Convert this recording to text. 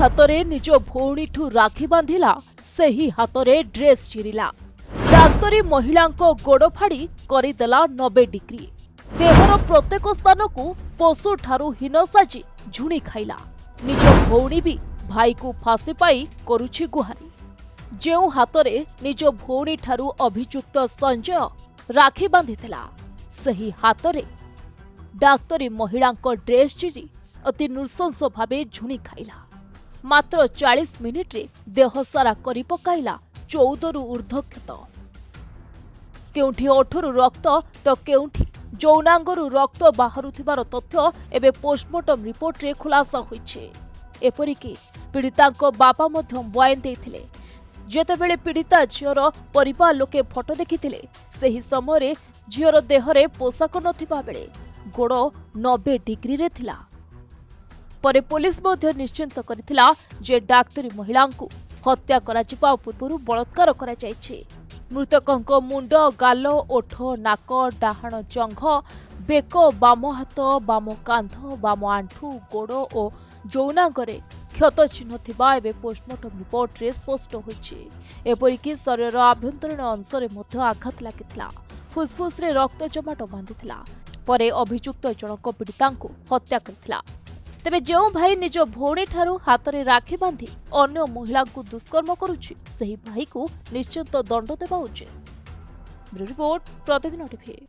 हाथ में निज भौणी राखी बांधिला, सही हाथ में ड्रेस चिरिला। रास्तार महिला गोड़ फाड़ी करदेला 90 डिग्री। देहर प्रत्येक स्थान को पशु ठारू हीन साजी झुणी खाइला। निज भौणी भी भाई को फांसी पाई करुछि गुहारी। जो हाथ में निज भौणी ठारू अभियुक्त संजय राखी बांधिला, सही हाथ में डाक्तरी महिला ड्रेस चिरी अति नृशंस भाव झुणी खाइला। मात्र 40 मिनिट्रे देह सारा कर पकाइला 14 रु ऊर्ध्व क्षत। केउठी ओठरू रक्त तो केउठी जौनांगरू रक्त बाहरुथिबार तथ्य एबे पोस्टमार्टम रिपोर्ट रे खुलासा होइछे। एपरिकि पीड़ितांको बापा मध्य बयान देइथिले। जेतेबेले पीड़िता झीर परिवार लोके फोटो देखिथिले, सेही समय झीर देहरे पोशाक नथिबा बेले गोड़ 90 डिग्री रे थिला। परे पुलिस मध्य निश्चित करिथिला जे डाक्तरी महिलांकु हत्या करा पूर्व बलात्कार करा जायछे। मृतकंको मुंड, गाल, ओठ, नाक, डाहाण जंघ, बेक, बाम हाथ, बाम कांध, बाम आंठू, गोड़ और जौनांगरे क्षत चिह्न थिबा एबे पोस्टमार्टम रिपोर्ट रे स्पष्ट होइछे। एपरिकि शरीर आभ्यंतरीण अंशरे मध्य आघात लागिथिला। फुसफुस रे रक्त जमाट बांधिथिला। परे अभियुक्त जनक पीड़ितांकु हत्या करिथिला। तेबे जो भाई निज भौणी ठारू हाथ में राखी बांधि अन्य महिला को दुष्कर्म करुछि, सही भाई को निश्चित दंड देवा उचित। ब्यूरो रिपोर्ट, प्रतिदिन टीवी।